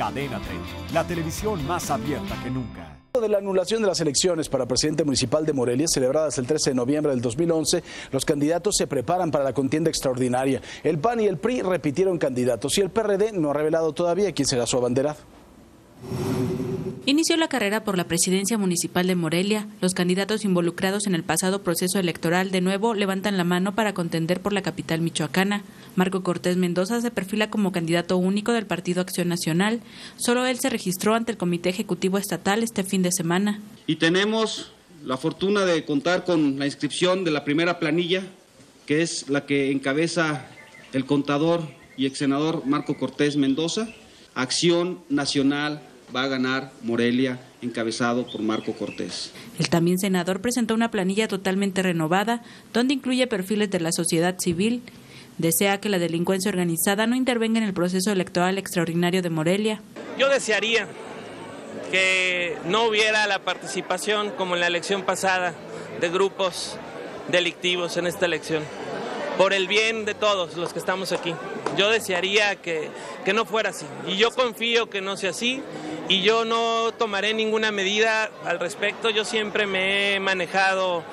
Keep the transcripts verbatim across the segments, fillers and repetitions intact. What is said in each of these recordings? Cadena tres, la televisión más abierta que nunca. De la anulación de las elecciones para presidente municipal de Morelia, celebradas el trece de noviembre del dos mil once, los candidatos se preparan para la contienda extraordinaria. El P A N y el P R I repitieron candidatos y el P R D no ha revelado todavía quién será su abanderado. Inició la carrera por la presidencia municipal de Morelia. Los candidatos involucrados en el pasado proceso electoral de nuevo levantan la mano para contender por la capital michoacana. Marco Cortés Mendoza se perfila como candidato único del Partido Acción Nacional. Solo él se registró ante el Comité Ejecutivo Estatal este fin de semana. Y tenemos la fortuna de contar con la inscripción de la primera planilla, que es la que encabeza el contador y ex senador Marco Cortés Mendoza. Acción Nacional va a ganar Morelia, encabezado por Marco Cortés. El también senador presentó una planilla totalmente renovada, donde incluye perfiles de la sociedad civil. Desea que la delincuencia organizada no intervenga en el proceso electoral extraordinario de Morelia. Yo desearía que no hubiera la participación, como en la elección pasada, de grupos delictivos en esta elección, por el bien de todos los que estamos aquí. Yo desearía que, que no fuera así, y yo confío que no sea así. Y yo no tomaré ninguna medida al respecto. Yo siempre me he manejado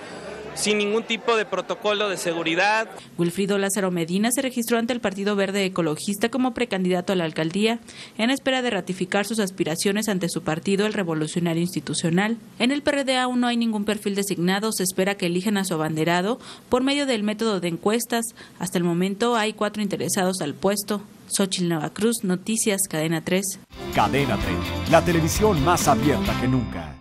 sin ningún tipo de protocolo de seguridad. Wilfrido Lázaro Medina se registró ante el Partido Verde Ecologista como precandidato a la alcaldía, en espera de ratificar sus aspiraciones ante su partido, el Revolucionario Institucional. En el P R D aún no hay ningún perfil designado, se espera que elijan a su abanderado por medio del método de encuestas. Hasta el momento hay cuatro interesados al puesto. Xochitl Nueva Cruz, Noticias, Cadena tres. Cadena tres, la televisión más abierta que nunca.